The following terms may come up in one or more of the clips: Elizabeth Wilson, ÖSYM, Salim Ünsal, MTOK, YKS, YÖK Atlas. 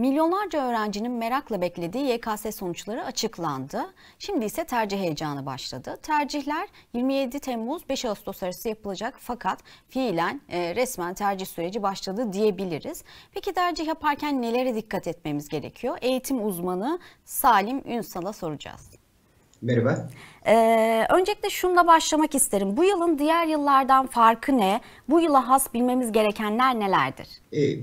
Milyonlarca öğrencinin merakla beklediği YKS sonuçları açıklandı. Şimdi ise tercih heyecanı başladı. Tercihler 27 Temmuz 5 Ağustos arası yapılacak fakat fiilen resmen tercih süreci başladı diyebiliriz. Peki tercih yaparken nelere dikkat etmemiz gerekiyor? Eğitim uzmanı Salim Ünsal'a soracağız. Merhaba. Öncelikle şununla başlamak isterim. Bu yılın diğer yıllardan farkı ne? Bu yıla has bilmemiz gerekenler nelerdir?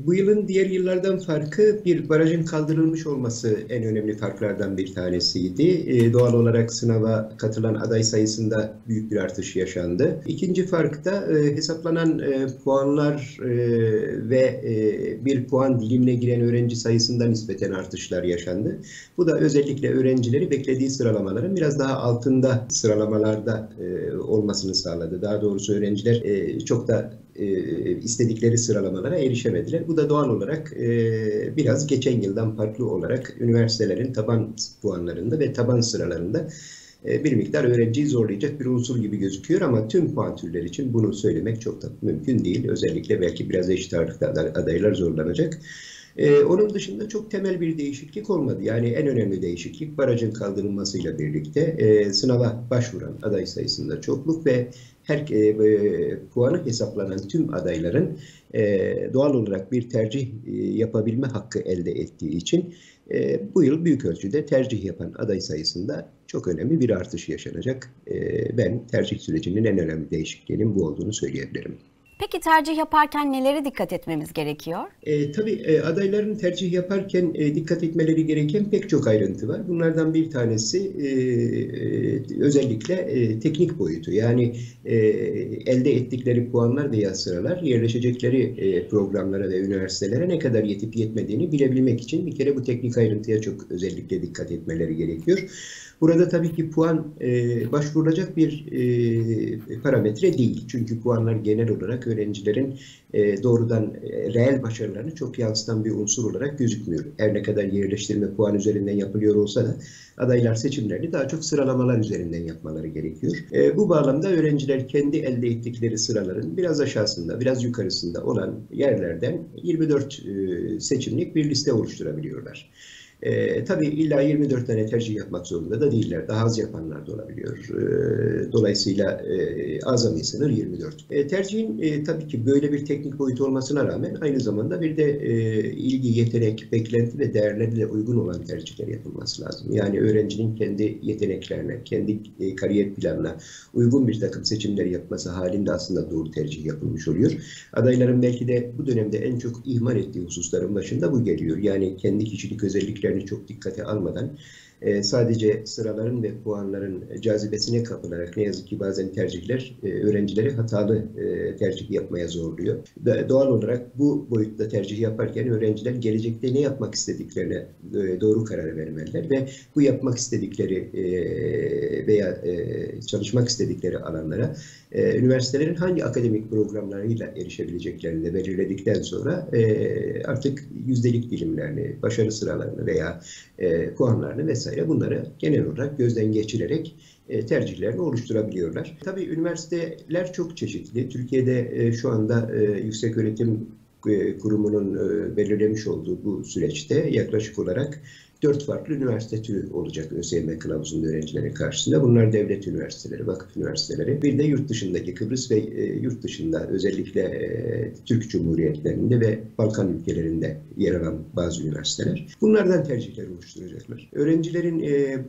Bu yılın diğer yıllardan farkı bir barajın kaldırılmış olması en önemli farklardan bir tanesiydi. Doğal olarak sınava katılan aday sayısında büyük bir artış yaşandı. İkinci fark da hesaplanan puanlar ve bir puan dilimine giren öğrenci sayısında nispeten artışlar yaşandı. Bu da özellikle öğrencileri beklediği sıralamaların biraz daha altında sıralamalarda olmasını sağladı. Daha doğrusu öğrenciler çok da istedikleri sıralamalara erişemediler. Bu da doğal olarak biraz geçen yıldan farklı olarak üniversitelerin taban puanlarında ve taban sıralarında bir miktar öğrenciyi zorlayacak bir unsur gibi gözüküyor ama tüm puan türleri için bunu söylemek çok da mümkün değil. Özellikle belki biraz eşit ağırlıkta adaylar zorlanacak. Onun dışında çok temel bir değişiklik olmadı. Yani en önemli değişiklik barajın kaldırılmasıyla birlikte sınava başvuran aday sayısında çokluk ve her puanı hesaplanan tüm adayların doğal olarak bir tercih yapabilme hakkı elde ettiği için bu yıl büyük ölçüde tercih yapan aday sayısında çok önemli bir artış yaşanacak. Ben tercih sürecinin en önemli değişikliğinin bu olduğunu söyleyebilirim. Peki tercih yaparken nelere dikkat etmemiz gerekiyor? Tabii adayların tercih yaparken dikkat etmeleri gereken pek çok ayrıntı var. Bunlardan bir tanesi özellikle teknik boyutu. Yani elde ettikleri puanlar veya sıralar yerleşecekleri programlara ve üniversitelere ne kadar yetip yetmediğini bilebilmek için bir kere bu teknik ayrıntıya çok özellikle dikkat etmeleri gerekiyor. Burada tabii ki puan başvurulacak bir parametre değil. Çünkü puanlar genel olarak öğrencilerin doğrudan reel başarılarını çok yansıtan bir unsur olarak gözükmüyor. Her ne kadar yerleştirme puan üzerinden yapılıyor olsa da adaylar seçimlerini daha çok sıralamalar üzerinden yapmaları gerekiyor. Bu bağlamda öğrenciler kendi elde ettikleri sıraların biraz aşağısında, biraz yukarısında olan yerlerden 24 seçimlik bir liste oluşturabiliyorlar. Tabii illa 24 tane tercih yapmak zorunda da değiller. Daha az yapanlar da olabiliyor. Dolayısıyla azami sınır 24. Tercihin tabii ki böyle bir teknik boyutu olmasına rağmen aynı zamanda bir de ilgi, yetenek, beklenti ve değerlerle uygun olan tercihler yapılması lazım. Yani öğrencinin kendi yeteneklerine, kendi kariyer planına uygun bir takım seçimler yapması halinde aslında doğru tercih yapılmış oluyor. Adayların belki de bu dönemde en çok ihmal ettiği hususların başında bu geliyor. Yani kendi kişilik özellikleri çok dikkate almadan sadece sıraların ve puanların cazibesine kapılarak ne yazık ki bazen tercihler öğrencileri hatalı tercih yapmaya zorluyor. Doğal olarak bu boyutta tercih yaparken öğrenciler gelecekte ne yapmak istediklerine doğru karar vermeliler ve bu yapmak istedikleri veya çalışmak istedikleri alanlara üniversitelerin hangi akademik programlarıyla erişebileceklerini de belirledikten sonra artık yüzdelik dilimlerini, başarı sıralarını veya puanlarını vesaire bunları genel olarak gözden geçirerek tercihlerini oluşturabiliyorlar. Tabii üniversiteler çok çeşitli. Türkiye'de şu anda Yükseköğretim Kurumu'nun belirlemiş olduğu bu süreçte yaklaşık olarak 4 farklı üniversite türü olacak ÖSYM kılavuzunda öğrencilerin karşısında. Bunlar devlet üniversiteleri, vakıf üniversiteleri, bir de yurt dışındaki Kıbrıs ve yurt dışında özellikle Türk Cumhuriyetlerinde ve Balkan ülkelerinde yer alan bazı üniversiteler. Bunlardan tercihler oluşturacaklar. Öğrencilerin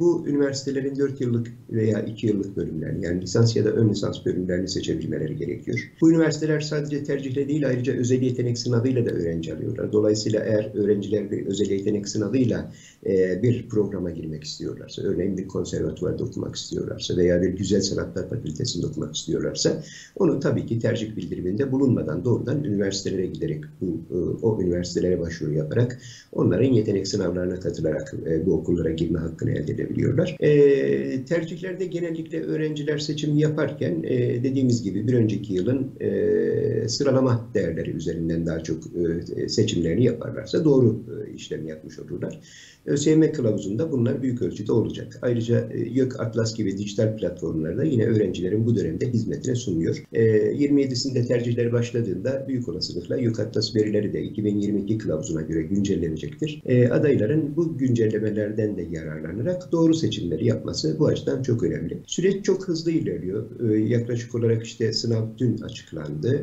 bu üniversitelerin 4 yıllık veya 2 yıllık bölümlerini yani lisans ya da ön lisans bölümlerini seçebilmeleri gerekiyor. Bu üniversiteler sadece tercihle değil ayrıca özel yetenek sınavıyla da öğrenci alıyorlar. Dolayısıyla eğer öğrenciler bir özel yetenek sınavıyla bir programa girmek istiyorlarsa, örneğin bir konservatuvarda okumak istiyorlarsa veya bir güzel sanatlar fakültesinde okumak istiyorlarsa, onu tabii ki tercih bildiriminde bulunmadan doğrudan üniversitelere giderek, o üniversitelere başvuru yaparak, onların yetenek sınavlarına katılarak bu okullara girme hakkını elde edebiliyorlar. Tercihlerde genellikle öğrenciler seçim yaparken dediğimiz gibi bir önceki yılın sıralama değerleri üzerinden daha çok seçimlerini yaparlarsa doğru işlemi yapmış olurlar. ÖSYM kılavuzunda bunlar büyük ölçüde olacak. Ayrıca YÖK Atlas gibi dijital platformlarda yine öğrencilerin bu dönemde hizmetine sunuyor. 27'sinde tercihler başladığında büyük olasılıkla YÖK Atlas verileri de 2022 kılavuzuna göre güncellenecektir. Adayların bu güncellemelerden de yararlanarak doğru seçimleri yapması bu açıdan çok önemli. Süreç çok hızlı ilerliyor. Yaklaşık olarak işte sınav dün açıklandı.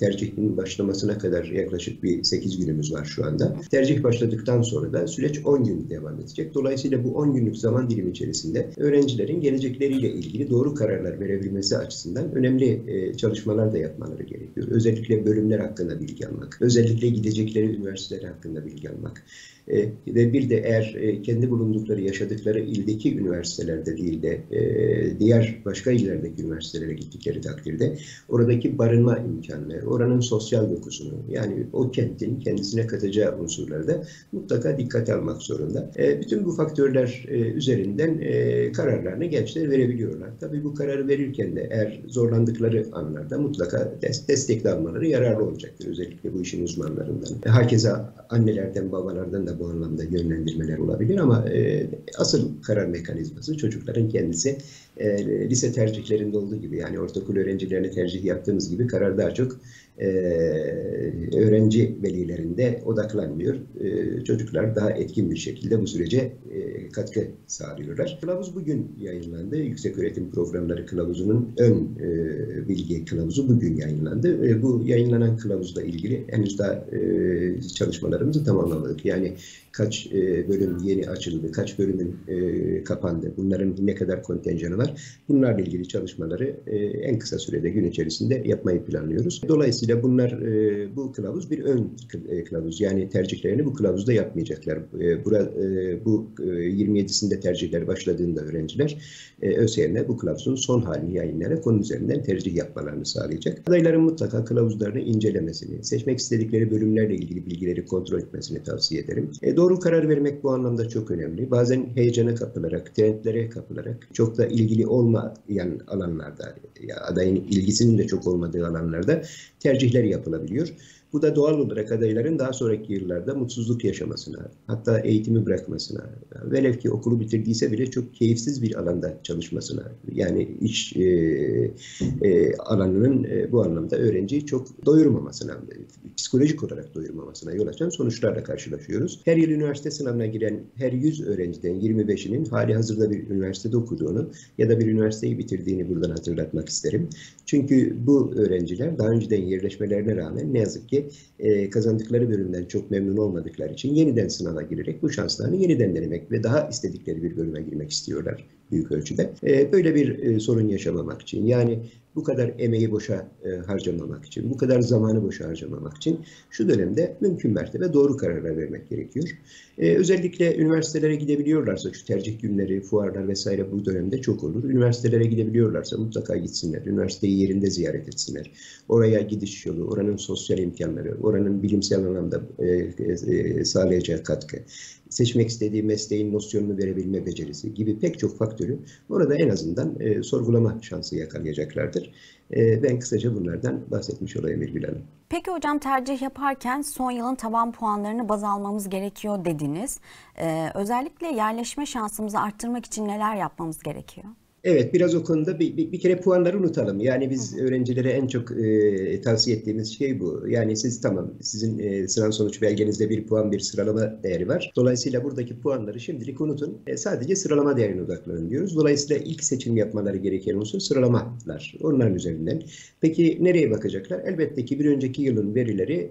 Tercihin başlamasına kadar yaklaşık bir 8 günümüz var şu anda. Tercih başladıktan sonra da süreç 10 gün devam edecek. Dolayısıyla bu 10 günlük zaman dilimi içerisinde öğrencilerin gelecekleriyle ilgili doğru kararlar verebilmesi açısından önemli çalışmalar da yapmaları gerekiyor. Özellikle bölümler hakkında bilgi almak, özellikle gidecekleri üniversiteler hakkında bilgi almak ve bir de eğer kendi bulundukları, yaşadıkları ildeki üniversitelerde değil de diğer başka illerdeki üniversitelere gittikleri takdirde oradaki barınma imkanları, oranın sosyal dokusunu, yani o kentin kendisine katacağı unsurları da mutlaka dikkate almak zorunda. Bütün bu faktörler üzerinden kararlarını gençler verebiliyorlar. Tabii bu kararı verirken de eğer zorlandıkları anlarda mutlaka destek almaları yararlı olacaktır. Özellikle bu işin uzmanlarından. Herkese annelerden, babalardan da bu anlamda yönlendirmeler olabilir ama asıl karar mekanizması çocukların kendisi. Lise tercihlerinde olduğu gibi, yani ortaokul öğrencilerine tercih yaptığımız gibi karar daha çok öğrenci velilerinde odaklanmıyor. Çocuklar daha etkin bir şekilde bu sürece katkı sağlıyorlar. Kılavuz bugün yayınlandı. Yükseköğretim Programları Kılavuzu'nun ön bilgi kılavuzu bugün yayınlandı. Bu yayınlanan kılavuzla ilgili henüz daha çalışmalarımızı tamamladık. Yani kaç bölüm yeni açıldı, kaç bölümün kapandı, bunların ne kadar kontenjanı var. Bunlarla ilgili çalışmaları en kısa sürede gün içerisinde yapmayı planlıyoruz. Dolayısıyla bunlar, bu kılavuz bir ön kılavuz. Yani tercihlerini bu kılavuzda yapmayacaklar. Bu 27'sinde tercihler başladığında öğrenciler ÖSYM bu kılavuzun son halini yayınlayarak onun üzerinden tercih yapmalarını sağlayacak. Adayların mutlaka kılavuzlarını incelemesini, seçmek istedikleri bölümlerle ilgili bilgileri kontrol etmesini tavsiye ederim. Doğru karar vermek bu anlamda çok önemli. Bazen heyecana kapılarak, trendlere kapılarak, çok da ilgili olmayan alanlarda, adayın ilgisinin de çok olmadığı alanlarda tercihler yapılabiliyor. Bu da doğal olarak adayların daha sonraki yıllarda mutsuzluk yaşamasına, hatta eğitimi bırakmasına, velev ki okulu bitirdiyse bile çok keyifsiz bir alanda çalışmasına, yani iş alanının bu anlamda öğrenciyi çok doyurmamasına, psikolojik olarak doyurmamasına yol açan sonuçlarla karşılaşıyoruz. Her yıl üniversite sınavına giren her 100 öğrenciden 25'inin hali hazırda bir üniversitede okuduğunu ya da bir üniversiteyi bitirdiğini buradan hatırlatmak isterim. Çünkü bu öğrenciler daha önceden yerleşmelerine rağmen ne yazık ki kazandıkları bölümden çok memnun olmadıkları için yeniden sınava girerek bu şanslarını yeniden denemek ve daha istedikleri bir bölüme girmek istiyorlar büyük ölçüde. Böyle bir sorun yaşamamak için, yani bu kadar emeği boşa harcamamak için, bu kadar zamanı boşa harcamamak için şu dönemde mümkün mertebe doğru kararlar vermek gerekiyor. Özellikle üniversitelere gidebiliyorlarsa, şu tercih günleri, fuarlar vesaire bu dönemde çok olur. Üniversitelere gidebiliyorlarsa mutlaka gitsinler, üniversiteyi yerinde ziyaret etsinler. Oraya gidiş yolu, oranın sosyal imkanları, oranın bilimsel anlamda sağlayacağı katkı, seçmek istediği mesleğin nosyonunu verebilme becerisi gibi pek çok faktörü orada en azından sorgulama şansı yakalayacaklardır. Ben kısaca bunlardan bahsetmiş olayım Erbil Hanım. Peki hocam, tercih yaparken son yılın taban puanlarını baz almamız gerekiyor dediniz. Özellikle yerleşme şansımızı arttırmak için neler yapmamız gerekiyor? Evet, biraz o konuda bir kere puanları unutalım. Yani biz öğrencilere en çok tavsiye ettiğimiz şey bu. Yani siz, tamam, sizin sınav sonuç belgenizde bir puan, bir sıralama değeri var. Dolayısıyla buradaki puanları şimdilik unutun. Sadece sıralama değerine odaklanın diyoruz. Dolayısıyla ilk seçim yapmaları gereken unsur sıralamalar. Onların üzerinden. Peki nereye bakacaklar? Elbette ki bir önceki yılın verileri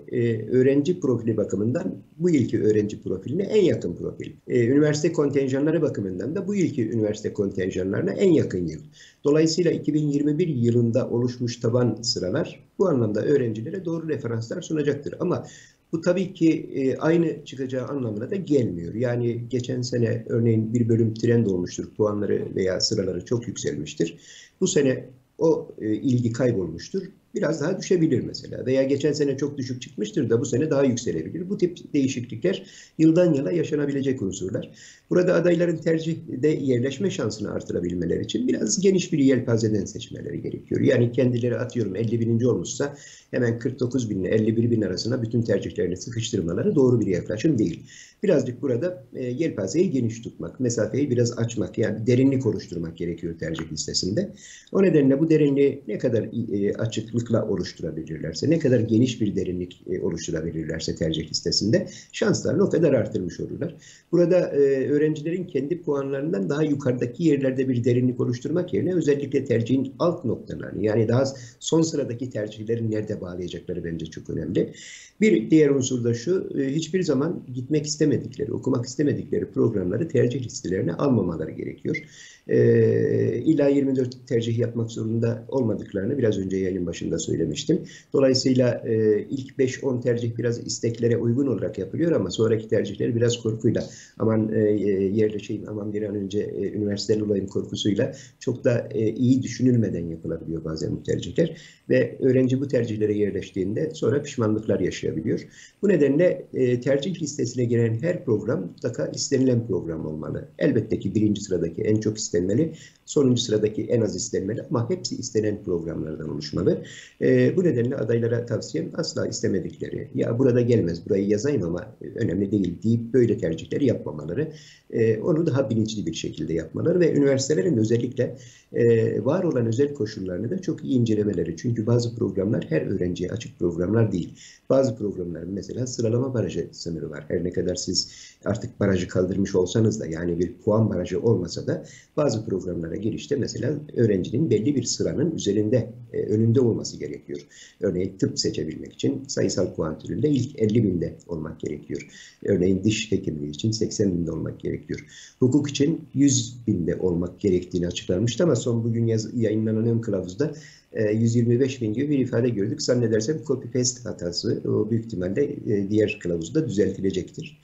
öğrenci profili bakımından bu yılki öğrenci profiline en yakın profil. Üniversite kontenjanları bakımından da bu yılki üniversite kontenjanlarına en yakın yıl. Dolayısıyla 2021 yılında oluşmuş taban sıralar bu anlamda öğrencilere doğru referanslar sunacaktır. Ama bu tabii ki aynı çıkacağı anlamına da gelmiyor. Yani geçen sene örneğin bir bölüm trend olmuştur. Puanları veya sıraları çok yükselmiştir. Bu sene o ilgi kaybolmuştur. biraz daha düşebilir mesela. Veya geçen sene çok düşük çıkmıştır da bu sene daha yükselebilir. Bu tip değişiklikler yıldan yıla yaşanabilecek unsurlar. Burada adayların tercihde yerleşme şansını artırabilmeleri için biraz geniş bir yelpazeden seçmeleri gerekiyor. Yani kendileri atıyorum 51. olmuşsa hemen 49 bin ile 51 bin arasına bütün tercihlerini sıkıştırmaları doğru bir yaklaşım değil. Birazcık burada yelpazeyi geniş tutmak, mesafeyi biraz açmak, yani derinlik oluşturmak gerekiyor tercih listesinde. O nedenle bu derinliği ne kadar açıklıkla oluşturabilirlerse, ne kadar geniş bir derinlik oluşturabilirlerse tercih listesinde şanslarını o kadar artırmış olurlar. Burada öğrencilerin kendi puanlarından daha yukarıdaki yerlerde bir derinlik oluşturmak yerine özellikle tercihin alt noktalarını, yani daha son sıradaki tercihlerin nerede bağlayacakları bence çok önemli. Bir diğer unsur da şu, hiçbir zaman gitmek istemedikleri, okumak istemedikleri programları tercih listelerine almamaları gerekiyor. İlla 24 tercih yapmak zorunda olmadıklarını biraz önce yayının başında söylemiştim. Dolayısıyla ilk 5-10 tercih biraz isteklere uygun olarak yapılıyor ama sonraki tercihleri biraz korkuyla, aman yerleşeyim, aman bir an önce üniversiteden olayım korkusuyla çok da iyi düşünülmeden yapılabiliyor bazen bu tercihler. Ve öğrenci bu tercihlere yerleştiğinde sonra pişmanlıklar yaşayabiliyor. Bu nedenle tercih listesine gelen her program mutlaka istenilen program olmalı. Elbette ki birinci sıradaki en çok istenmeli, sonuncu sıradaki en az istenmeli ama hepsi istenen programlardan oluşmalı. Bu nedenle adaylara tavsiyem asla istemedikleri, ya burada gelmez, burayı yazayım ama önemli değil deyip böyle tercihleri yapmamaları, onu daha bilinçli bir şekilde yapmaları ve üniversitelerin özellikle var olan özel koşullarını da çok iyi incelemeleri. Çünkü bazı programlar her öğrenciye açık programlar değil. Bazı programların mesela sıralama barajı sınırı var. Her ne kadar siz artık barajı kaldırmış olsanız da, yani bir puan barajı olmasa da bazı programlara girişte mesela öğrencinin belli bir sıranın üzerinde, önünde olması gerekiyor. Örneğin tıp seçebilmek için sayısal puan türünde ilk 50 binde olmak gerekiyor. Örneğin diş hekimliği için 80 binde olmak gerekiyor. Hukuk için 100 binde olmak gerektiğini açıklamıştı ama son bugün yayınlanan ön kılavuzda 125 bin gibi bir ifade gördük. Zannedersem copy-paste hatası, o büyük ihtimalle diğer kılavuzda düzeltilecektir.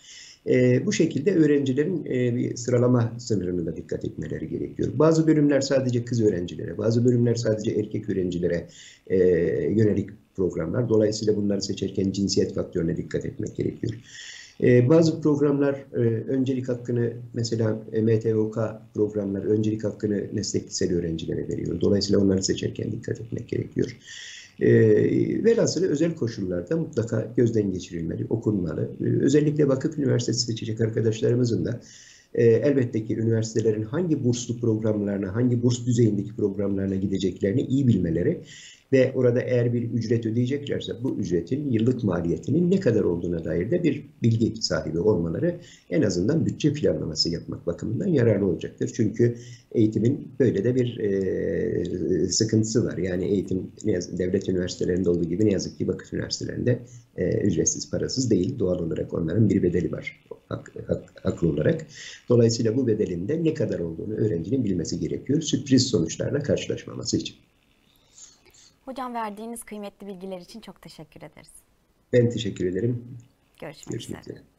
Bu şekilde öğrencilerin bir sıralama sınırına da dikkat etmeleri gerekiyor. Bazı bölümler sadece kız öğrencilere, bazı bölümler sadece erkek öğrencilere yönelik programlar. Dolayısıyla bunları seçerken cinsiyet faktörüne dikkat etmek gerekiyor. Bazı programlar öncelik hakkını, mesela MTOK programları öncelik hakkını meslek liseli öğrencilere veriyor. Dolayısıyla onları seçerken dikkat etmek gerekiyor. Velhasılı özel koşullarda mutlaka gözden geçirilmeli, okunmalı. Özellikle vakıf üniversitesi seçecek arkadaşlarımızın da elbette ki üniversitelerin hangi burslu programlarına, hangi burs düzeyindeki programlarına gideceklerini iyi bilmeleri ve orada eğer bir ücret ödeyeceklerse bu ücretin yıllık maliyetinin ne kadar olduğuna dair de bir bilgi sahibi olmaları en azından bütçe planlaması yapmak bakımından yararlı olacaktır. Çünkü eğitimin böyle de bir sıkıntısı var. Yani eğitim devlet üniversitelerinde olduğu gibi ne yazık ki vakıf üniversitelerinde ücretsiz, parasız değil. Doğal olarak onların bir bedeli var haklı olarak. Dolayısıyla bu bedelin de ne kadar olduğunu öğrencinin bilmesi gerekiyor. Sürpriz sonuçlarla karşılaşmaması için. Hocam verdiğiniz kıymetli bilgiler için çok teşekkür ederiz. Ben teşekkür ederim. Görüşmek üzere.